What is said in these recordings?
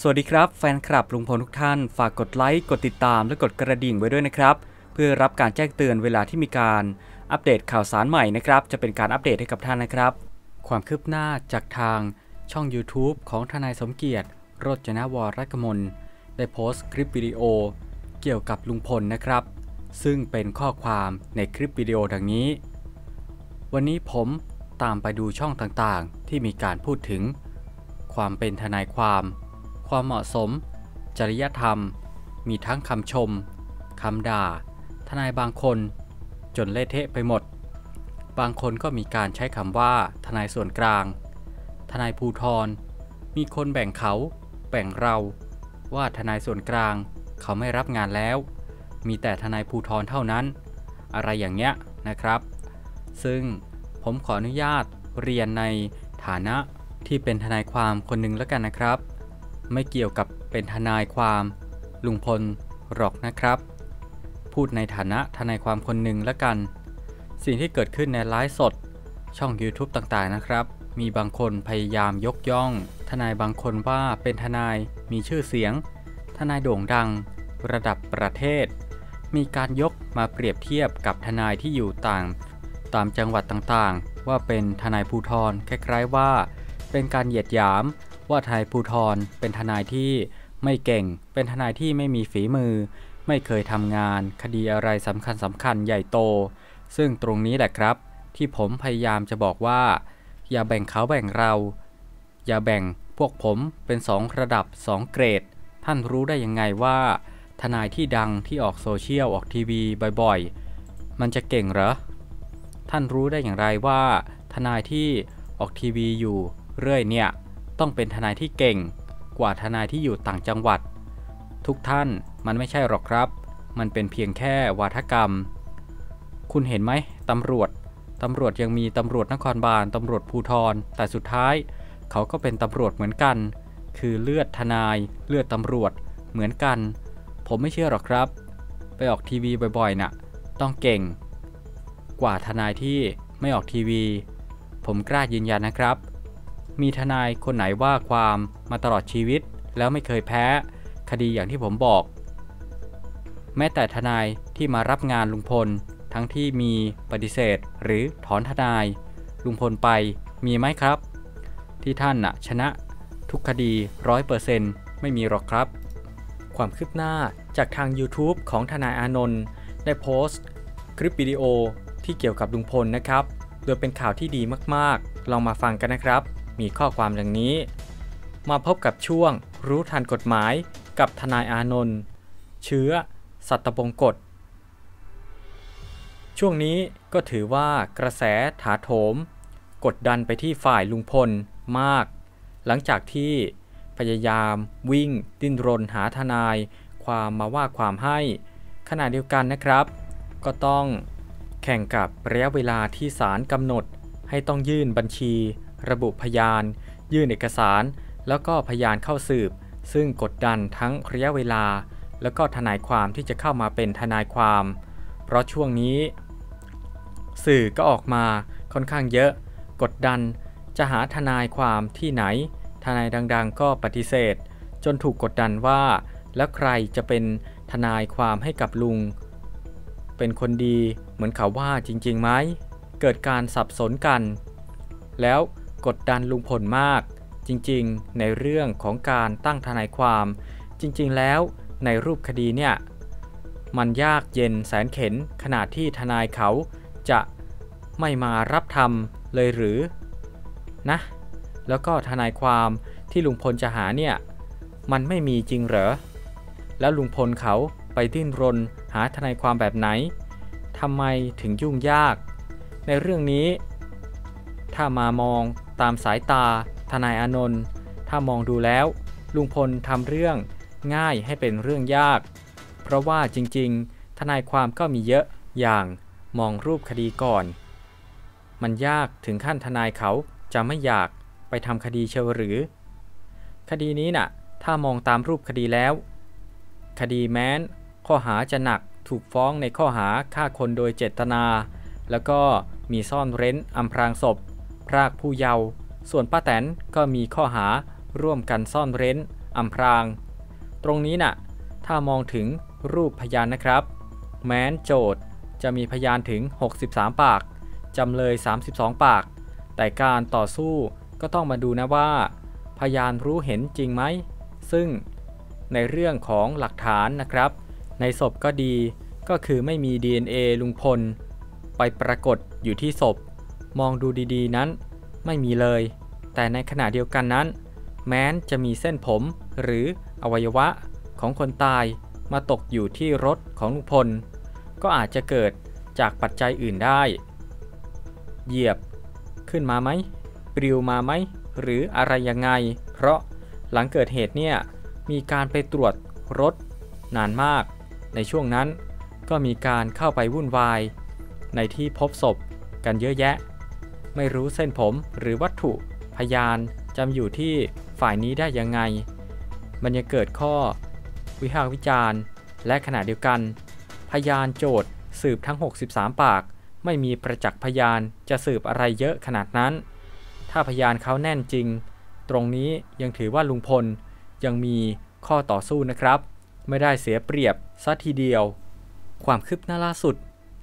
สวัสดีครับแฟนคลับลุงพลทุกท่านฝากกดไลค์กดติดตามและกดกระดิ่งไว้ด้วยนะครับเพื่อรับการแจ้งเตือนเวลาที่มีการอัปเดตข่าวสารใหม่นะครับจะเป็นการอัปเดตให้กับท่านนะครับความคืบหน้าจากทางช่อง YouTube ของทนายสมเกียรติรจนวรกมลได้โพสต์คลิปวิดีโอเกี่ยวกับลุงพลนะครับซึ่งเป็นข้อความในคลิปวิดีโอดังนี้วันนี้ผมตามไปดูช่องต่างๆที่มีการพูดถึงความเป็นทนายความความเหมาะสมจริยธรรมมีทั้งคำชมคำด่าทนายบางคนจนเละเทะไปหมดบางคนก็มีการใช้คำว่าทนายส่วนกลางทนายภูธรมีคนแบ่งเขาแบ่งเราว่าทนายส่วนกลางเขาไม่รับงานแล้วมีแต่ทนายภูธรเท่านั้นอะไรอย่างเงี้ยนะครับซึ่งผมขออนุญาตเรียนในฐานะที่เป็นทนายความคนหนึ่งแล้วกันนะครับไม่เกี่ยวกับเป็นทนายความลุงพลหรอกนะครับพูดในฐานะทนายความคนหนึ่งแล้วกันสิ่งที่เกิดขึ้นในไลฟ์สดช่อง YouTube ต่างๆนะครับมีบางคนพยายามยกย่องทนายบางคนว่าเป็นทนายมีชื่อเสียงทนายโด่งดังระดับประเทศมีการยกมาเปรียบเทียบกับทนายที่อยู่ตามจังหวัดต่างๆว่าเป็นทนายภูธรคล้ายๆว่าเป็นการเหยียดหยามว่าทนายภูธรเป็นทนายที่ไม่เก่งเป็นทนายที่ไม่มีฝีมือไม่เคยทำงานคดีอะไรสำคัญใหญ่โตซึ่งตรงนี้แหละครับที่ผมพยายามจะบอกว่าอย่าแบ่งเขาแบ่งเราอย่าแบ่งพวกผมเป็น2ระดับ2เกรดท่านรู้ได้ยังไงว่าทนายที่ดังที่ออกโซเชียลออกทีวีบ่อยๆมันจะเก่งเหรอท่านรู้ได้อย่างไรว่าทนายที่ออกทีวีอยู่เรื่อยเนี่ยต้องเป็นทนายที่เก่งกว่าทนายที่อยู่ต่างจังหวัดทุกท่านมันไม่ใช่หรอกครับมันเป็นเพียงแค่วาทกรรมคุณเห็นไหมตำรวจยังมีตำรวจนครบาลตำรวจภูธรแต่สุดท้ายเขาก็เป็นตำรวจเหมือนกันคือเลือดทนายเลือดตำรวจเหมือนกันผมไม่เชื่อหรอกครับไปออกทีวีบ่อยๆน่ะต้องเก่งกว่าทนายที่ไม่ออกทีวีผมกล้ายืนยันนะครับมีทนายคนไหนว่าความมาตลอดชีวิตแล้วไม่เคยแพ้คดีอย่างที่ผมบอกแม้แต่ทนายที่มารับงานลุงพลทั้งที่มีปฏิเสธหรือถอนทนายลุงพลไปมีไหมครับที่ท่านน่ะชนะทุกคดี 100% ไม่มีหรอกครับความคืบหน้าจากทาง YouTube ของทนายอานนท์ได้โพสต์คลิปวิดีโอที่เกี่ยวกับลุงพลนะครับโดยเป็นข่าวที่ดีมากๆลองมาฟังกันนะครับมีข้อความดังนี้มาพบกับช่วงรู้ทันกฎหมายกับทนายอานนท์เชื้อสัตบงกฎช่วงนี้ก็ถือว่ากระแสถาโถมกดดันไปที่ฝ่ายลุงพลมากหลังจากที่พยายามวิ่งดิ้นรนหาทนายความมาว่าความให้ขณะเดียวกันนะครับก็ต้องแข่งกับระยะเวลาที่ศาลกำหนดให้ต้องยื่นบัญชีระบุพยานยื่นเอกสารแล้วก็พยานเข้าสืบซึ่งกดดันทั้งระยะเวลาแล้วก็ทนายความที่จะเข้ามาเป็นทนายความเพราะช่วงนี้สื่อก็ออกมาค่อนข้างเยอะกดดันจะหาทนายความที่ไหนทนายดังๆก็ปฏิเสธจนถูกกดดันว่าแล้วใครจะเป็นทนายความให้กับลุงเป็นคนดีเหมือนเขาว่าจริงๆไหมเกิดการสับสนกันแล้วกดดันลุงพลมากจริงๆในเรื่องของการตั้งทนายความจริงๆแล้วในรูปคดีเนี่ยมันยากเย็นแสนเข็ญขนาดที่ทนายเขาจะไม่มารับทำเลยหรือนะแล้วก็ทนายความที่ลุงพลจะหาเนี่ยมันไม่มีจริงเหรอแล้วลุงพลเขาไปดิ้นรนหาทนายความแบบไหนทำไมถึงยุ่งยากในเรื่องนี้ถ้ามามองตามสายตาทนายอานนท์ถ้ามองดูแล้วลุงพลทำเรื่องง่ายให้เป็นเรื่องยากเพราะว่าจริงๆทนายความก็มีเยอะอย่างมองรูปคดีก่อนมันยากถึงขั้นทนายเขาจะไม่อยากไปทำคดีเชียวหรือคดีนี้น่ะถ้ามองตามรูปคดีแล้วคดีแม้นข้อหาจะหนักถูกฟ้องในข้อหาฆ่าคนโดยเจตนาแล้วก็มีซ่อนเร้นอำพรางศพพรากผู้เยาว์ส่วนป้าแตนก็มีข้อหาร่วมกันซ่อนเร้น อำพรางตรงนี้น่ะถ้ามองถึงรูปพยานนะครับแม้นโจทก์จะมีพยานถึง63ปากจำเลย32ปากแต่การต่อสู้ก็ต้องมาดูนะว่าพยานรู้เห็นจริงไหมซึ่งในเรื่องของหลักฐานนะครับในศพก็ดีก็คือไม่มี DNA ลุงพลไปปรากฏอยู่ที่ศพมองดูดีๆนั้นไม่มีเลยแต่ในขณะเดียวกันนั้นแม้นจะมีเส้นผมหรืออวัยวะของคนตายมาตกอยู่ที่รถของลุงพลก็อาจจะเกิดจากปัจจัยอื่นได้เหยียบขึ้นมาไหมปลิวมาไหมหรืออะไรยังไงเพราะหลังเกิดเหตุเนี่ยมีการไปตรวจรถนานมากในช่วงนั้นก็มีการเข้าไปวุ่นวายในที่พบศพกันเยอะแยะไม่รู้เส้นผมหรือวัตถุพยานจำอยู่ที่ฝ่ายนี้ได้ยังไงมันยังเกิดข้อวิพากษ์วิจารณ์และขณะเดียวกันพยานโจทก์สืบทั้ง63ปากไม่มีประจักษ์พยานจะสืบอะไรเยอะขนาดนั้นถ้าพยานเขาแน่นจริงตรงนี้ยังถือว่าลุงพลยังมีข้อต่อสู้นะครับไม่ได้เสียเปรียบซะทีเดียวความคืบหน้าล่าสุด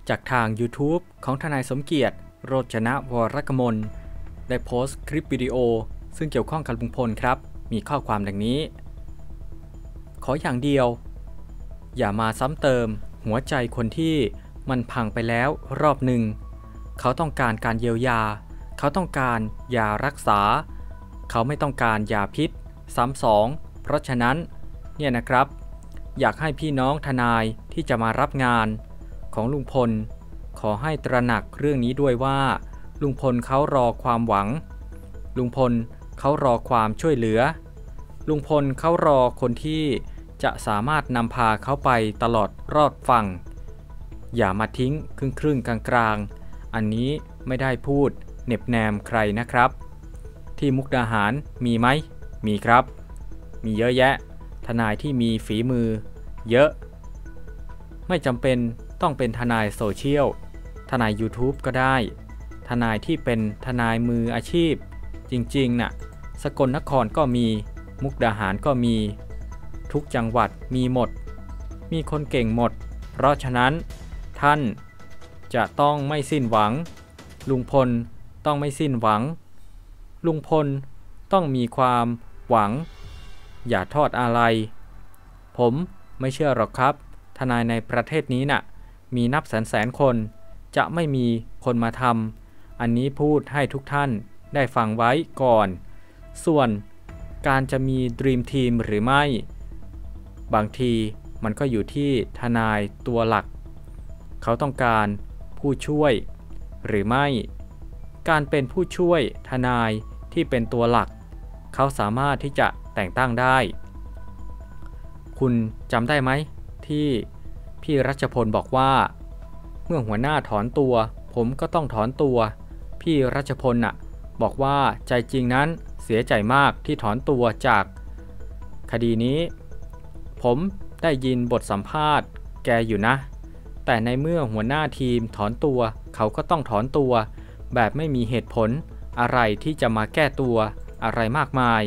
จากทาง YouTube ของทนายสมเกียรติโรจนะวรกมลได้โพสต์คลิปวิดีโอซึ่งเกี่ยวข้องกับลุงพลครับมีข้อความดังนี้ขออย่างเดียวอย่ามาซ้ำเติมหัวใจคนที่มันพังไปแล้วรอบหนึ่งเขาต้องการการเยียวยาเขาต้องการยารักษาเขาไม่ต้องการยาพิษซ้ำสองเพราะฉะนั้นเนี่ยนะครับอยากให้พี่น้องทนายที่จะมารับงานของลุงพลขอให้ตระหนักเรื่องนี้ด้วยว่าลุงพลเขารอความหวังลุงพลเขารอความช่วยเหลือลุงพลเขารอคนที่จะสามารถนำพาเขาไปตลอดรอดฝั่งอย่ามาทิ้งครึ่งๆกลางๆอันนี้ไม่ได้พูดเน็บแนมใครนะครับที่มุกดาหารมีไหมมีครับมีเยอะแยะทนายที่มีฝีมือเยอะไม่จำเป็นต้องเป็นทนายโซเชียลทนาย YouTube ก็ได้ทนายที่เป็นทนายมืออาชีพจริงๆน่ะสกลนครก็มีมุกดาหารก็มีทุกจังหวัดมีหมดมีคนเก่งหมดเพราะฉะนั้นท่านจะต้องไม่สิ้นหวังลุงพลต้องไม่สิ้นหวังลุงพลต้องมีความหวังอย่าทอดอะไรผมไม่เชื่อหรอกครับทนายในประเทศนี้น่ะมีนับแสนๆคนจะไม่มีคนมาทำอันนี้พูดให้ทุกท่านได้ฟังไว้ก่อนส่วนการจะมีดรีมทีมหรือไม่บางทีมันก็อยู่ที่ทนายตัวหลักเขาต้องการผู้ช่วยหรือไม่การเป็นผู้ช่วยทนายที่เป็นตัวหลักเขาสามารถที่จะแต่งตั้งได้คุณจำได้ไหมที่พี่รัชพลบอกว่าเมื่อหัวหน้าถอนตัวผมก็ต้องถอนตัวพี่รัชพลน่ะบอกว่าใจจริงนั้นเสียใจมากที่ถอนตัวจากคดีนี้ผมได้ยินบทสัมภาษณ์แกอยู่นะแต่ในเมื่อหัวหน้าทีมถอนตัวเขาก็ต้องถอนตัวแบบไม่มีเหตุผลอะไรที่จะมาแก้ตัวอะไรมากมาย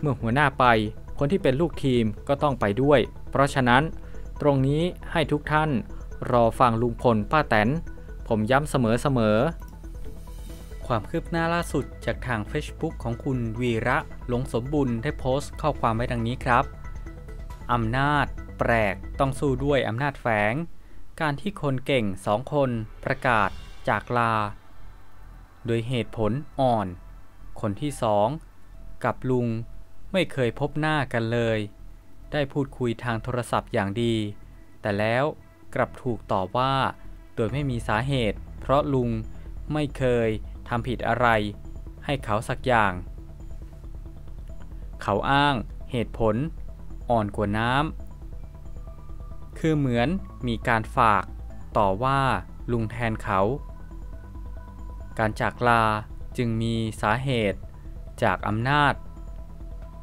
เมื่อหัวหน้าไปคนที่เป็นลูกทีมก็ต้องไปด้วยเพราะฉะนั้นตรงนี้ให้ทุกท่านรอฟังลุงพลป้าแตนผมย้ำเสมอความคืบหน้าล่าสุดจากทาง Facebook ของคุณวีระหลงสมบุญได้โพสต์ข้อความไว้ดังนี้ครับอำนาจแปลกต้องสู้ด้วยอำนาจแฝงการที่คนเก่ง2คนประกาศจากลาโดยเหตุผลอ่อนคนที่2กับลุงไม่เคยพบหน้ากันเลยได้พูดคุยทางโทรศัพท์อย่างดีแต่แล้วกลับถูกต่อว่าโดยไม่มีสาเหตุเพราะลุงไม่เคยทำผิดอะไรให้เขาสักอย่างเขาอ้างเหตุผลอ่อนกว่าน้ำคือเหมือนมีการฝากต่อว่าลุงแทนเขาการจากลาจึงมีสาเหตุจากอำนาจ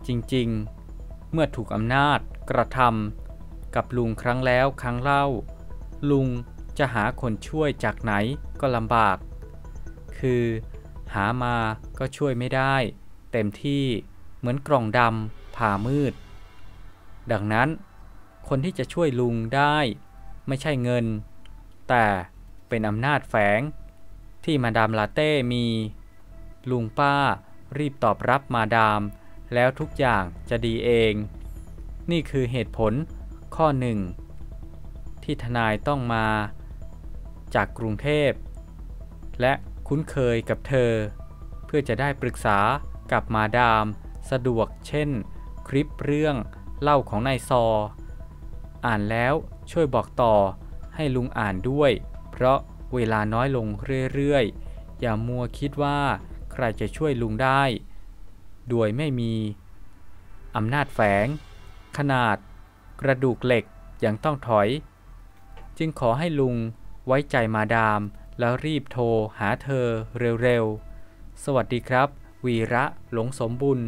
จริงๆเมื่อถูกอำนาจกระทำกับลุงครั้งแล้วครั้งเล่าลุงจะหาคนช่วยจากไหนก็ลำบากคือหามาก็ช่วยไม่ได้เต็มที่เหมือนกล่องดำ ผามืดดังนั้นคนที่จะช่วยลุงได้ไม่ใช่เงินแต่เป็นอำนาจแฝงที่มาดามลาเต้มีลุงป้ารีบตอบรับมาดามแล้วทุกอย่างจะดีเองนี่คือเหตุผลข้อหนึ่งที่ทนายต้องมาจากกรุงเทพและคุ้นเคยกับเธอเพื่อจะได้ปรึกษากับมาดามสะดวกเช่นคลิปเรื่องเล่าของนายซออ่านแล้วช่วยบอกต่อให้ลุงอ่านด้วยเพราะเวลาน้อยลงเรื่อยๆอย่ามัวคิดว่าใครจะช่วยลุงได้โดยไม่มีอำนาจแฝงขนาดกระดูกเหล็กยังต้องถอยจึงขอให้ลุงไว้ใจมาดามแล้วรีบโทรหาเธอเร็วๆสวัสดีครับวีระหลงสมบุญ